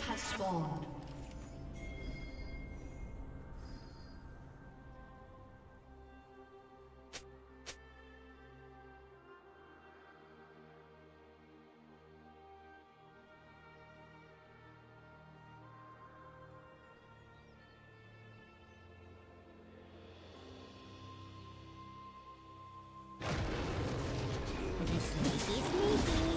Phoenix has spawned. Sneaky, sneaky.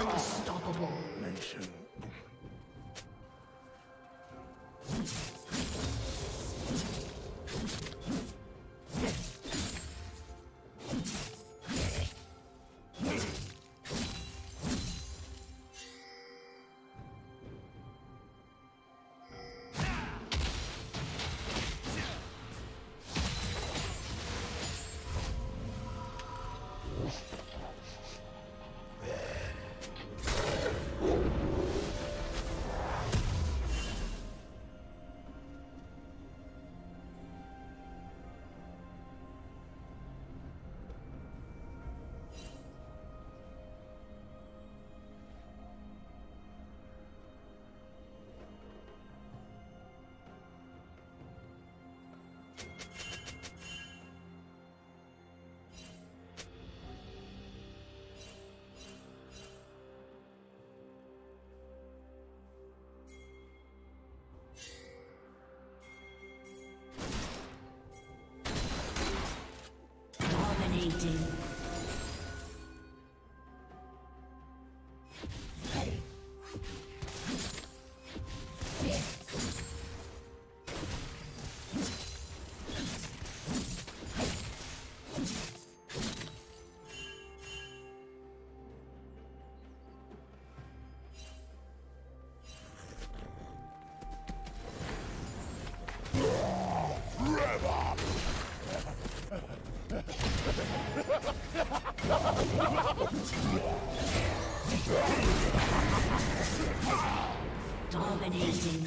Unstoppable nation. Dominating.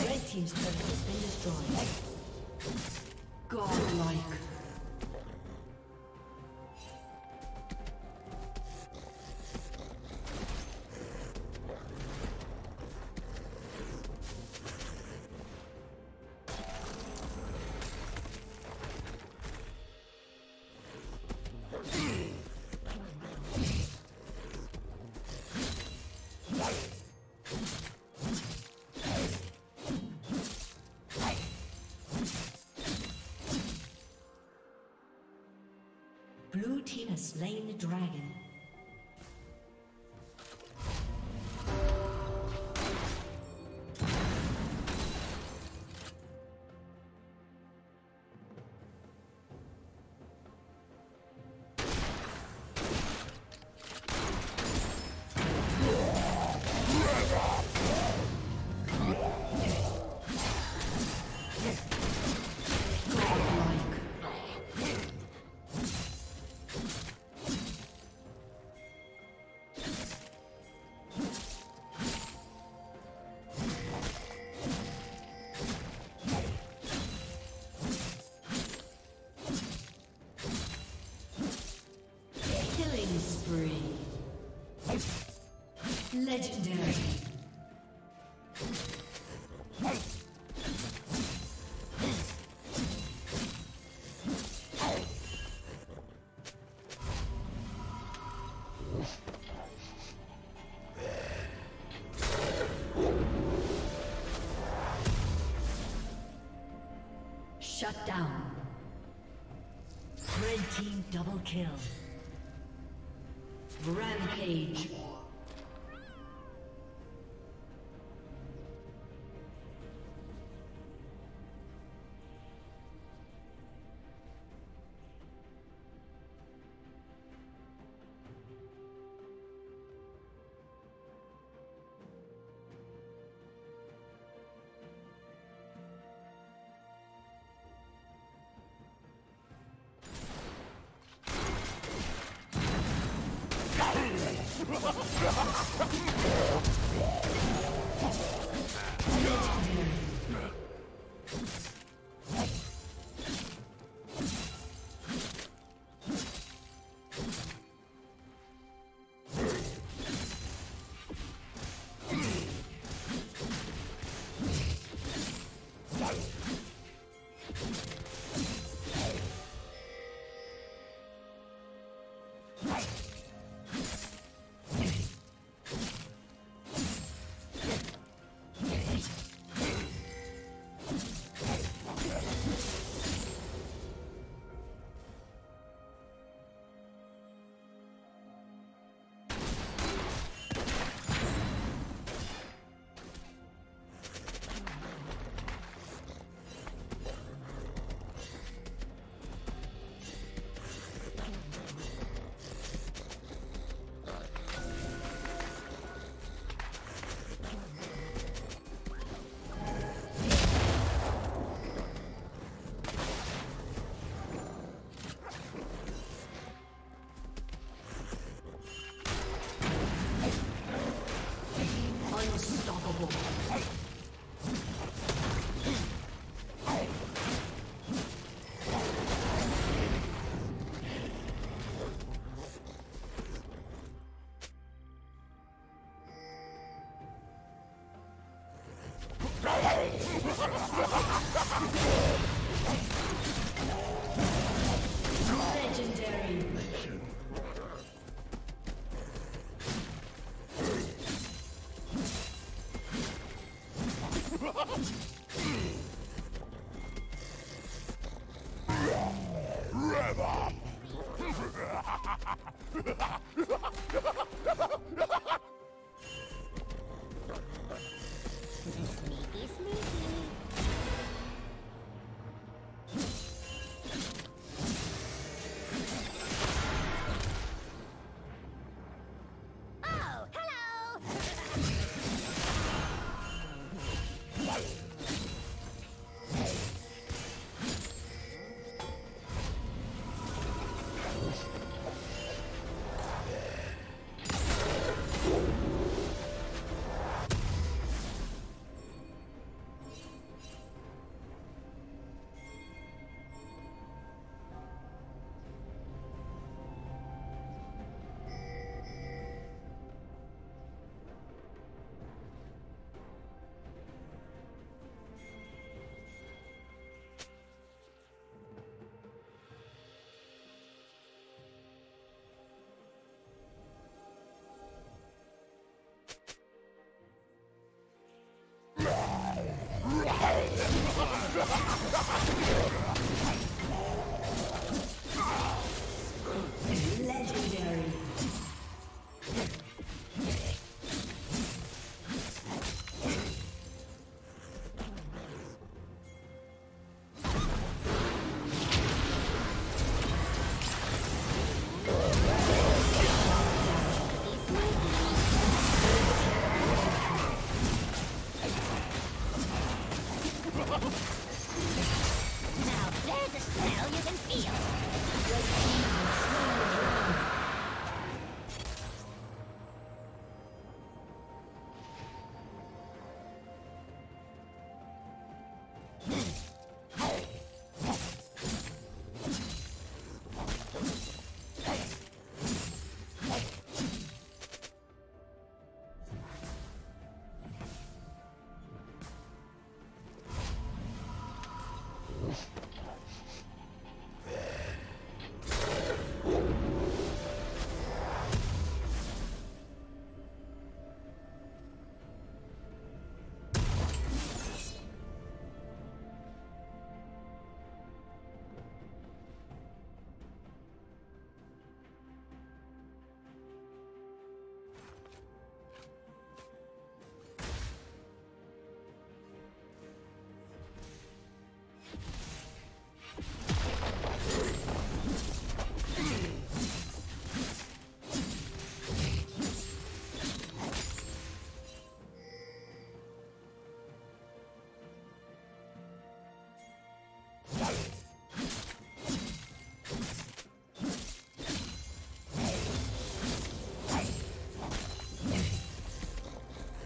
Red team's turret has been destroyed. Godlike. Blue team has slain the dragon. Legendary. Shut down. Red team double kill. Rampage.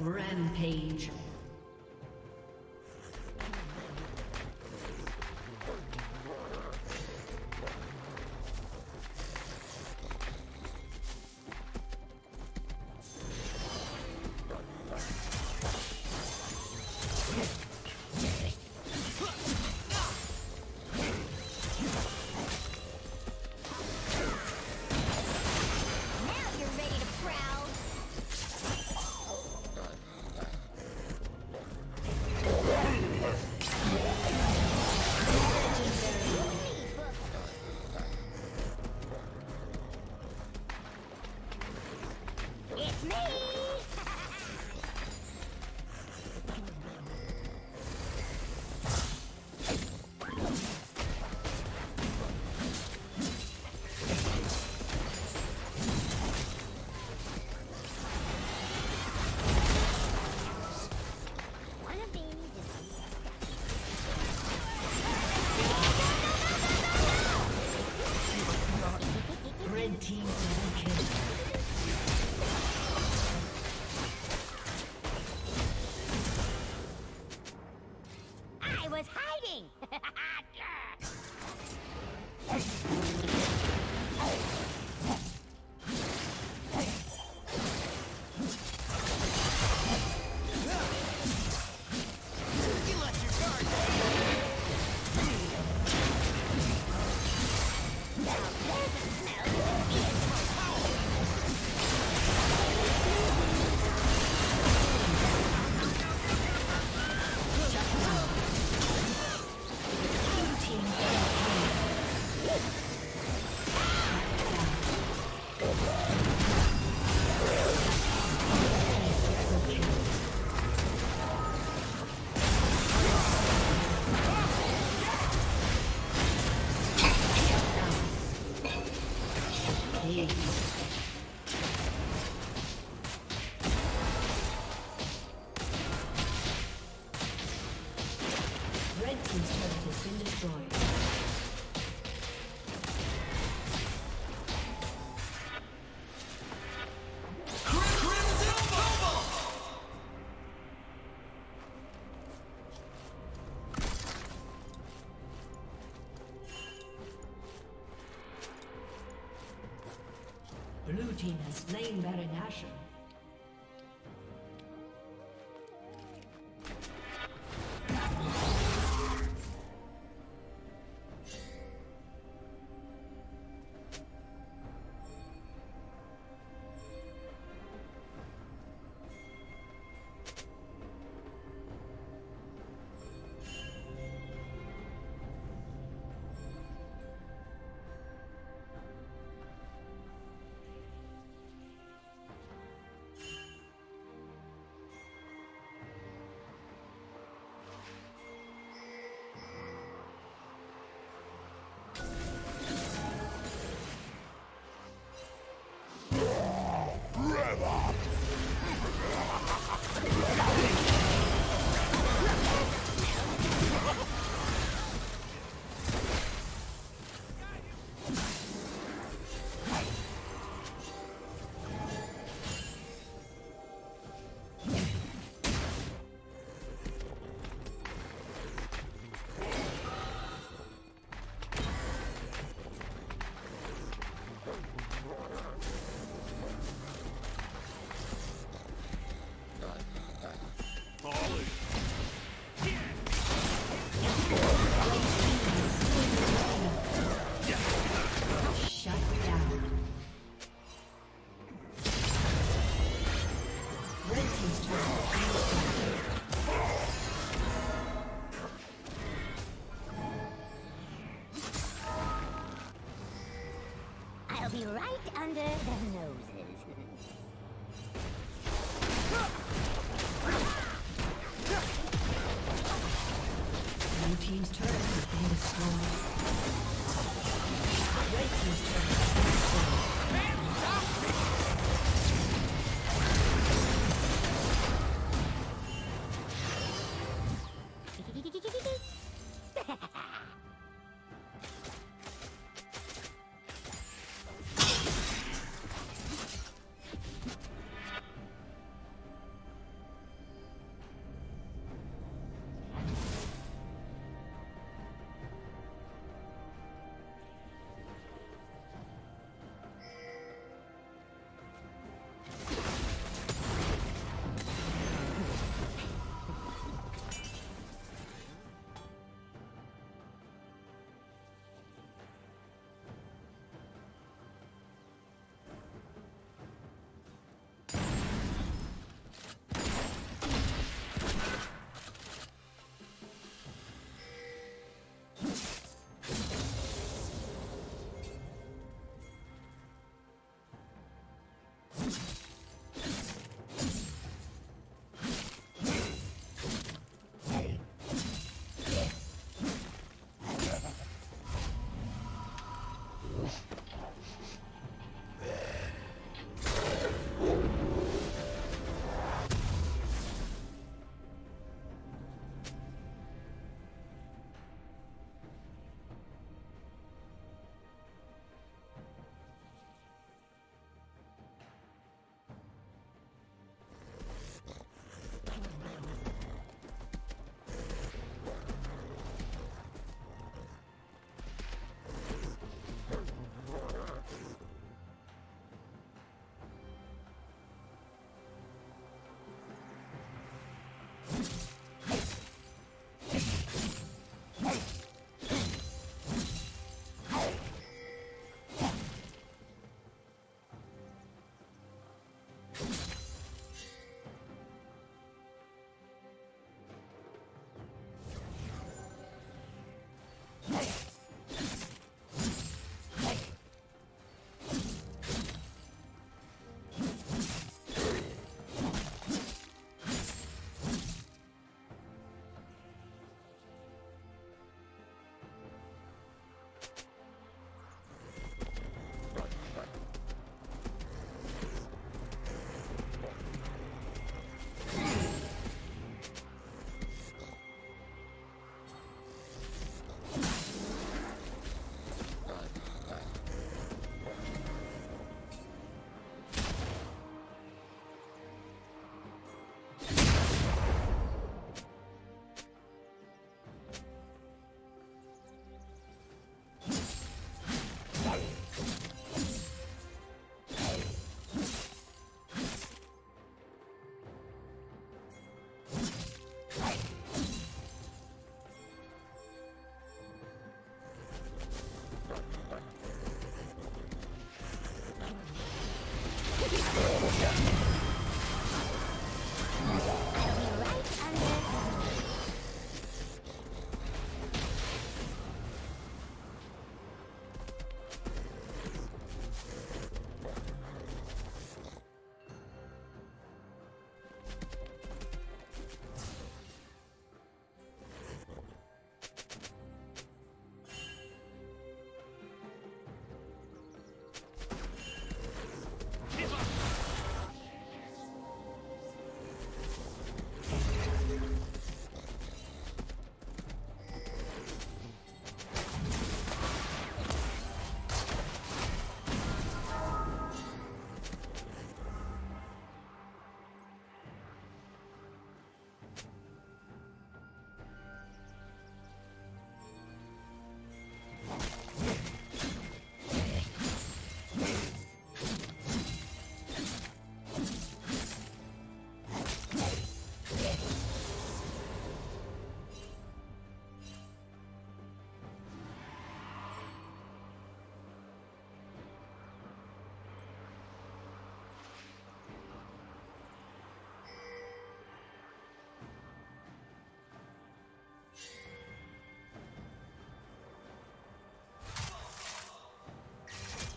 Rampage. Blue team has slain Baron Nashor. Under their noses. Blue team's turret has been destroyed. Red team's turret has been destroyed.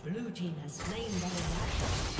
Blue team has slain Baron Nashor.